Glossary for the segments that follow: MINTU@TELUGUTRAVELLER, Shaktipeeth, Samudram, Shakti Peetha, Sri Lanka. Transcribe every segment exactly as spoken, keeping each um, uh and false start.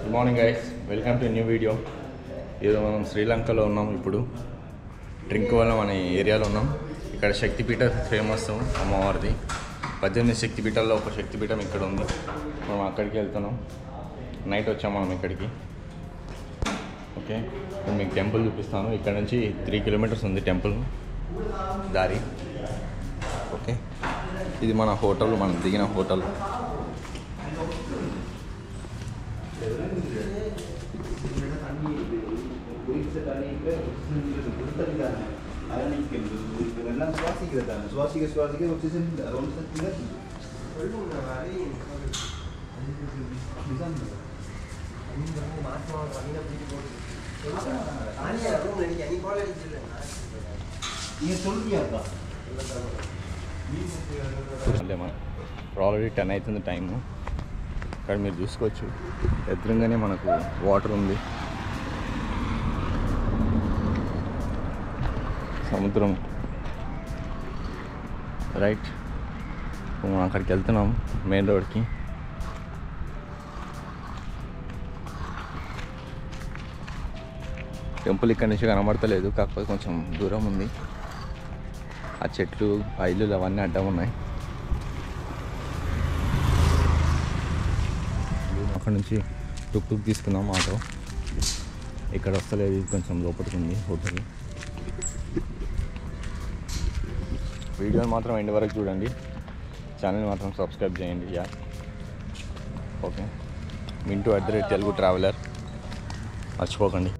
Good morning guys, welcome to a new video. This is Sri Lanka. We are drink area. Here is Shakti Peetha famous. We are here. Padjani Shakti Peetha lo Shakti Peetha ikkada undi. Manam akkadiki velthunam. Night vacham manam ikkadiki. Okay. Ippudu meeku temple chupistanu. Ikkada nunchi three kilometers undi temple. Dari. Okay. Idi mana hotel, manam digina hotel. I don't think it will be a swastik. Swastik is swastik, which is in the room. Probably tonight in the time. Can we just go to Edringani Monaco? Water only. Samudram, right? We are going to the main road. Ki. Temple is not there, but it is a little bit far. It is a little bit tuk-tuk తీసుకున్నాం auto ఇక్కడ వస్తలేదు కొంచెం లోపటికి ఉంది hotel video మాత్రం end వరకు చూడండి channel మాత్రం సబ్స్క్రైబ్ చేయండి yeah okay Mintu at the rate Telugu traveller మర్చిపోకండి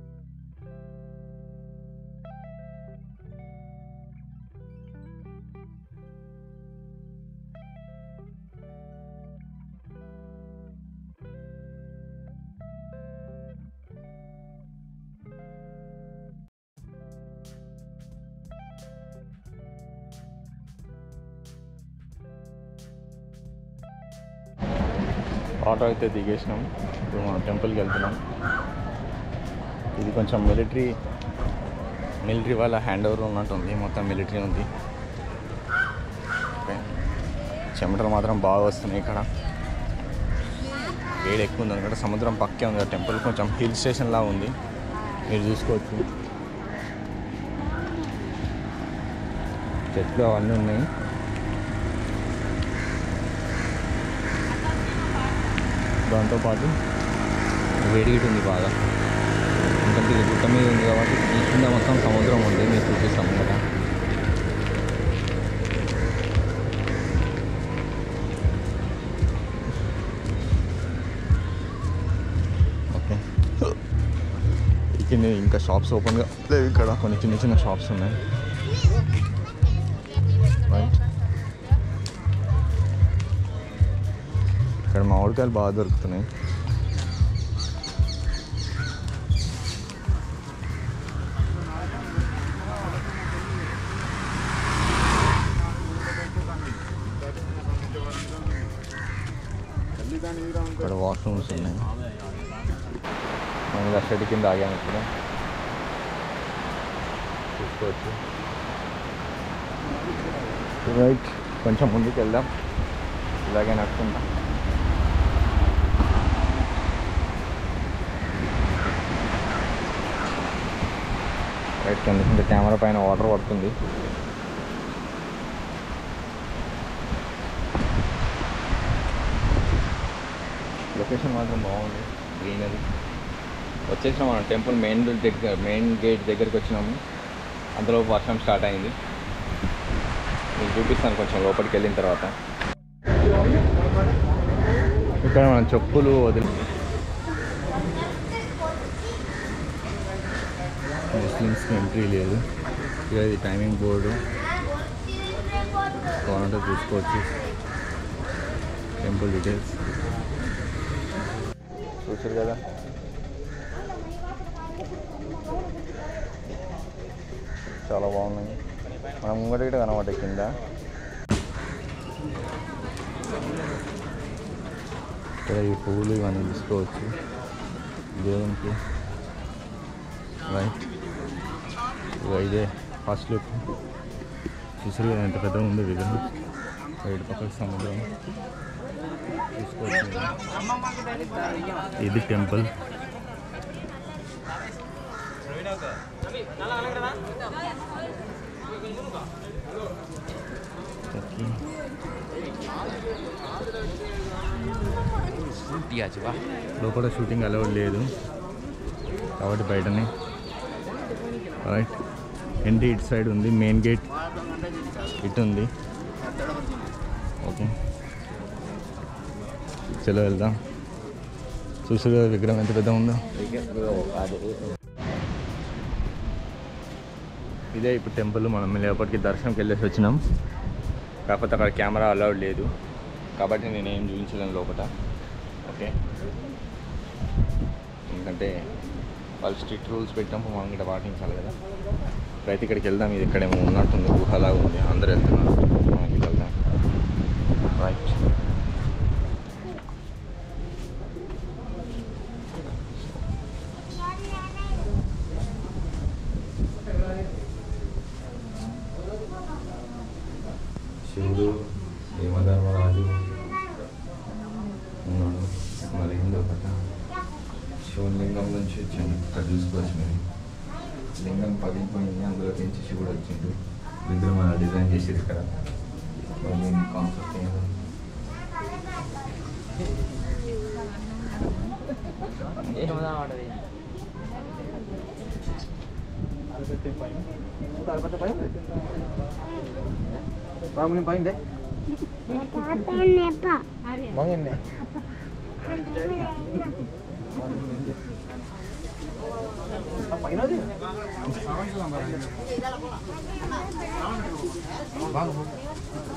ఆటో అయితే దిగేసినాం ఇప్పుడు మనం టెంపుల్కి వెళ్తున్నాం ఇది కొంచెం మిలిటరీ మిలిటరీ వాళ్ళ హ్యాండ్ ఓవర్ ఉన్నట్టుంది మొత్తం మిలిటరీ ఉంది ఓకే చెమటలు మాత్రం బాగా వస్తున్నాయి ఇక్కడ వేడి ఎక్కువ ఉంది అనమాట సముద్రం పక్కే ఉంది టెంపుల్ కొంచెం హిల్ స్టేషన్లా ఉంది మీరు చూసుకోవచ్చు చెట్లు అవన్నీ ఉన్నాయి దాంతో పాటు వేడిగిట్ ఉంది బాగా ఎందుకంటే ఇది గుట్ట మీద ఉంది కాబట్టి ఈ కింద మొత్తం సముద్రం ఉంది మీరు చూపిస్తాం కదా ఓకే ఇక్కడ ఇంకా షాప్స్ ఓపెన్గా లేవు ఇక్కడ కొన్ని చిన్న చిన్న షాప్స్ ఉన్నాయి ఇక్కడ మామిడికాయలు బాగా దొరుకుతున్నాయి ఇక్కడ వాష్రూమ్స్ ఉన్నాయి మనం షెడ్ కింద ఆగాము ఇక్కడ చూసుకోవచ్చు రైట్ కొంచెం ముందుకు వెళ్దాం ఇలాగే నడుచుకుంటాం రైట్ ఎందుకంటే కెమెరా పైన వాటర్ పడుతుంది లొకేషన్ మాత్రం బాగుంది గ్రీనరీ వచ్చేసినాం మనం టెంపుల్ మెయిన్ దగ్గర మెయిన్ గేట్ దగ్గరికి వచ్చినాము అందులో వర్షం స్టార్ట్ అయింది నేను చూపిస్తాను కొంచెం లోపలికి వెళ్ళిన తర్వాత ఇక్కడ మనం చెప్పులు వదిలి ముస్లిమ్స్కి ఎంట్రీ లేదు ఇక ఇది టైమింగ్ బోర్డు కావాలంటే చూసుకోవచ్చు టెంపుల్ డీటెయిల్స్ చూసారు కదా చాలా బాగున్నాయి మనం ముంగట ఇటు కనమాట కింద ఇక్కడ ఈ పువ్వులు ఇవన్నీ తీసుకోవచ్చు దేవునికి రైట్ ఇదే ఫస్ట్ లుక్ చూసారు ఎంత పెద్దగా ఉంది విగ్రహం సైడ్ పక్కన సముద్రం. ఇది టెంపుల్. లోపల షూటింగ్ అలౌడ్ లేదు కాబట్టి బయటనే. రైట్ ఎంట్రీ ఇటు సైడ్ ఉంది, మెయిన్ గేట్ ఇటు ఉంది. ఓకే చలో వెళ్దాం. చూసారు కదా విగ్రహం ఎంత పెద్ద ఉందో. ఇదే ఇప్పుడు టెంపుల్. మనం లేపటికి దర్శనంకి వెళ్ళేసి వచ్చినాం, కాకపోతే అక్కడ కెమెరా అలౌడ్ లేదు కాబట్టి నేనేం చూపించలేను లోపల. ఓకే ఎందుకంటే వాళ్ళు స్ట్రిక్ట్ రూల్స్ పెట్టినప్పుడు మనం ఇక్కడ పాటించాలి కదా. అయితే ఇక్కడికి వెళ్దాం. ఇది ఇక్కడేమో ఉన్నట్టుంది, గుహలాగా ఉంది, అందరూ వెళ్తున్నారు, మనకి వెళ్దాం. రైట్ శివుడు యమధర్మరాజు ఉన్నాడు. మరి ఏందో కదా శివలింగం నుంచి వచ్చింది, ఇక్కడ చూసుకోవచ్చు మీరు. లింగం పగిలిపోయింది, అందులోకి నుంచి శివుడు వచ్చిండు. విగ్రహం అలా డిజైన్ చేసేది ఇక్కడ. కాన్సెప్ట్ ఏదో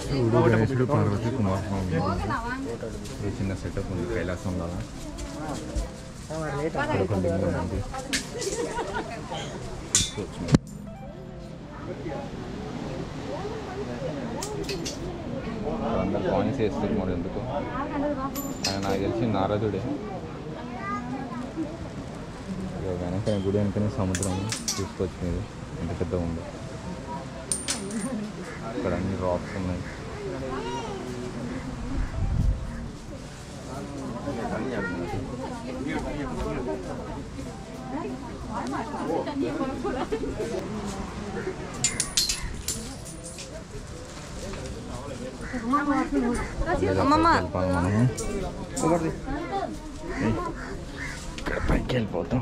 శివుడు గణేశుడు పార్వతి కుమారస్వామి. ఇది చిన్న సెటప్ ఉంది కైలాసం లాగా. అందరు కాయిన్స్ వేస్తారు మరి ఎందుకు. ఆయన నాకు తెలిసి నారదుడే. వెనక గుడి వెనకనే సముద్రం చూసుకోవచ్చు మీరు, ఎంత పెద్ద ఉంది. ఇక్కడ అన్ని రాక్స్ ఉన్నాయి. ఇక్కడ పైకి వెళ్ళిపోతాం.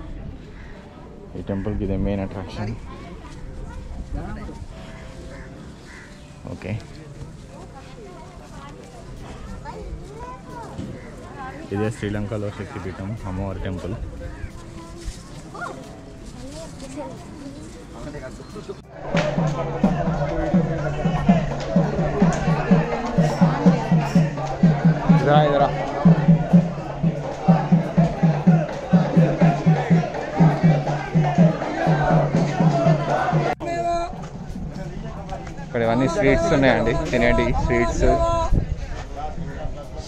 ఈ టెంపుల్కి, ఇదే మెయిన్ అట్రాక్షన్. ఓకే ఇదే శ్రీలంకలో శక్తిపీఠం అమ్మవారి టెంపుల్. ఇదరా ఇదరా ఇక్కడ ఇవన్నీ స్వీట్స్ ఉన్నాయండి, తినేటి స్వీట్స్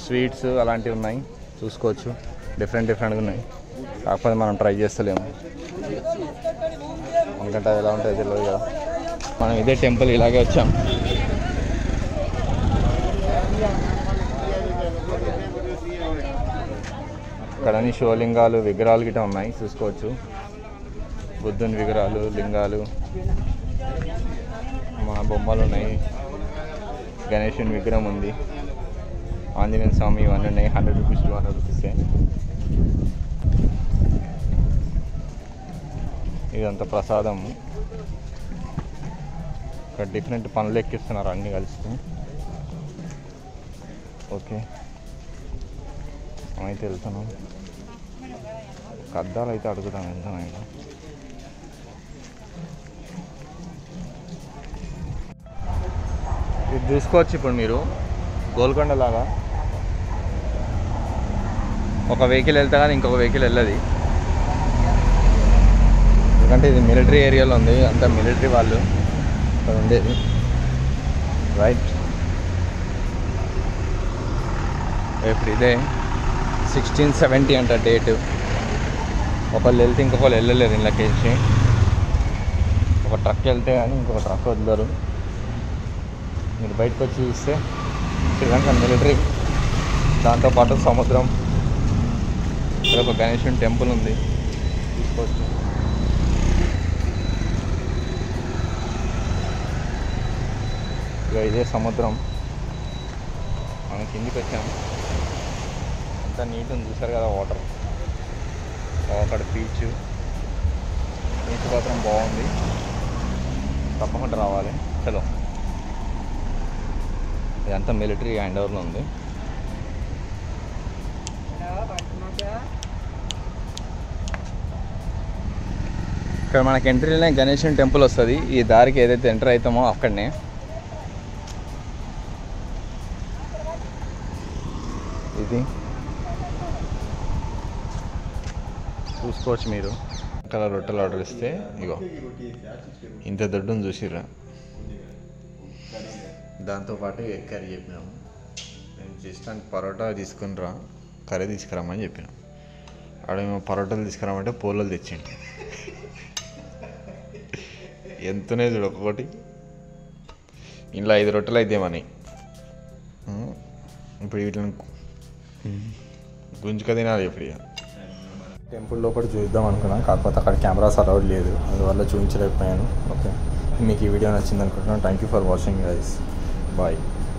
స్వీట్స్ అలాంటివి ఉన్నాయి చూసుకోవచ్చు. డిఫరెంట్ డిఫరెంట్గా ఉన్నాయి, కాకపోతే మనం ట్రై చేస్తలేము ఎందుకంటే అది ఎలా ఉంటాయో తెలియదు కదా. మనం ఇదే టెంపుల్ ఇలాగే వచ్చాం. ఇక్కడ అన్ని శివలింగాలు విగ్రహాలు గిట్ట ఉన్నాయి చూసుకోవచ్చు. బుద్ధుని విగ్రహాలు, లింగాలు, మా బొమ్మలు ఉన్నాయి, గణేశుని విగ్రహం ఉంది, ఆంజనేయ స్వామి ఇవన్నీ ఉన్నాయి. హండ్రెడ్ రూపీస్ టూ హండ్రెడ్ రూపీసే. ఇదంతా ప్రసాదం. ఇక్కడ డిఫరెంట్ పనులు ఎక్కిస్తున్నారు అన్నీ కలిసి. ఓకే అయితే వెళ్తున్నాం. అద్దాలు అయితే అడుగుతాను వెళ్తాను. ఇక్కడ ఇది చూసుకోవచ్చు. ఇప్పుడు మీరు గోల్కొండ లాగా ఒక వెహికల్ వెళ్తా కానీ ఇంకొక వెహికల్ వెళ్ళదు, ఎందుకంటే ఇది మిలిటరీ ఏరియాలో ఉంది, అంతా మిలిటరీ వాళ్ళు ఇక్కడ ఉండేది. రైట్, ఇప్పుడు ఇదే సిక్స్టీన్ సెవెంటీ అంట డేటు. ఒకళ్ళు వెళ్తే ఇంకొకళ్ళు వెళ్ళలేరు ఇళ్ళకేసి, ఒక ట్రక్ వెళ్తే కానీ ఇంకొక ట్రక్ వదలరు. మీరు బయటకు వచ్చి చూస్తే శ్రీలంక మిలిటరీ, దాంతోపాటు సముద్రం, ఇక్కడ ఒక గణేశుని టెంపుల్ ఉంది చూసుకోవచ్చు. ఇక ఇదే సముద్రం, మనం కిందికి వచ్చాము, అంత నీట్ ఉంది చూసారు కదా వాటర్. అక్కడ బీచ్ బీచ్ మాత్రం బాగుంది, తప్పకుండా రావాలి. చలో, ఇదంతా మిలిటరీ హ్యాండ్ ఓవర్లో ఉంది. ఇక్కడ మనకి ఎంట్రీలోనే గణేశుని టెంపుల్ వస్తుంది, ఈ దారికి ఏదైతే ఎంటర్ అవుతామో అక్కడనే. ఇది చూసుకోవచ్చు మీరు, ఇక్కడ రొట్టెలు ఆర్డర్ ఇస్తే ఇగో ఇంత దొడ్డును చూసిర్రా. దాంతోపాటు ఎగ్ కర్రీ చెప్పినాము, నేను జస్ట్ అని పరోటా తీసుకుని రా, కర్రీ తీసుకురామని చెప్పినాం. అక్కడ మేము పరోటాలు తీసుకురామంటే పోలలు తెచ్చిండి. ఎంతనే చూడు, ఒక్కొక్కటి ఇంట్లో ఐదు రొట్టెలు అయితేమని. ఇప్పుడు వీటిని గుంజుక తినాలి. ఇప్పుడు ఇక టెంపుల్ లోపల చూద్దాం అనుకున్నాను, కాకపోతే అక్కడ కెమెరాస్ అలౌడ్ లేదు, అందువల్ల చూపించలేకపోయాను. ఓకే, మీకు ఈ వీడియో నచ్చింది అనుకుంటున్నాను. Thank you for watching guys, bye.